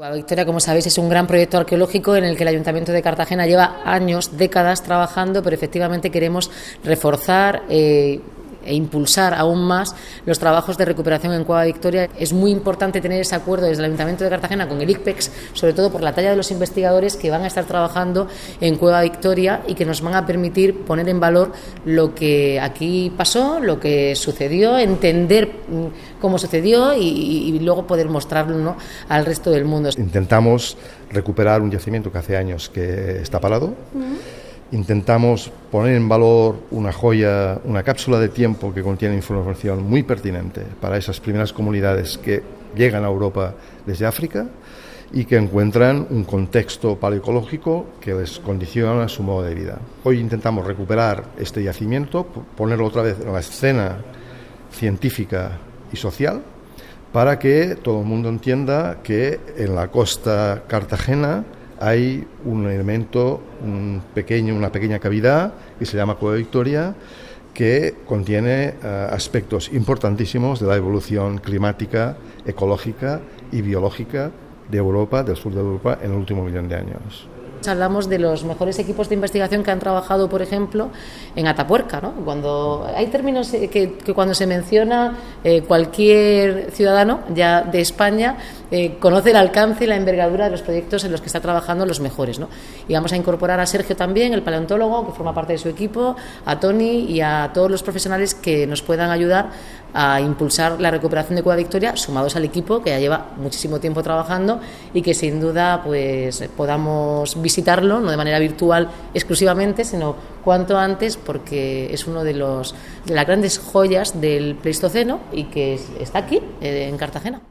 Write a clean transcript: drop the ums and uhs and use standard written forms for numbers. Cueva Victoria, como sabéis, es un gran proyecto arqueológico en el que el Ayuntamiento de Cartagena lleva años, décadas trabajando, pero efectivamente queremos reforzar e impulsar aún más los trabajos de recuperación en Cueva Victoria. Es muy importante tener ese acuerdo desde el Ayuntamiento de Cartagena con el ICPEX, sobre todo por la talla de los investigadores que van a estar trabajando en Cueva Victoria y que nos van a permitir poner en valor lo que aquí pasó, lo que sucedió, entender cómo sucedió y luego poder mostrarlo, ¿no?, al resto del mundo. Intentamos recuperar un yacimiento que hace años que está parado. Intentamos poner en valor una joya, una cápsula de tiempo que contiene información muy pertinente para esas primeras comunidades que llegan a Europa desde África y que encuentran un contexto paleoecológico que les condiciona su modo de vida. Hoy intentamos recuperar este yacimiento, ponerlo otra vez en la escena científica y social para que todo el mundo entienda que en la costa cartagena hay un elemento, una pequeña cavidad que se llama Cueva Victoria, que contiene aspectos importantísimos de la evolución climática, ecológica y biológica de Europa, del sur de Europa, en el último millón de años. Hablamos de los mejores equipos de investigación que han trabajado, por ejemplo, en Atapuerca, ¿no? Cuando hay términos que cuando se menciona cualquier ciudadano ya de España conoce el alcance y la envergadura de los proyectos en los que está trabajando los mejores, ¿no? Y vamos a incorporar a Sergio también, el paleontólogo, que forma parte de su equipo, a Tony y a todos los profesionales que nos puedan ayudar a impulsar la recuperación de Cueva Victoria, sumados al equipo que ya lleva muchísimo tiempo trabajando y que sin duda pues podamos visitarlo, no de manera virtual exclusivamente, sino cuanto antes, porque es uno de las grandes joyas del Pleistoceno y que está aquí, en Cartagena.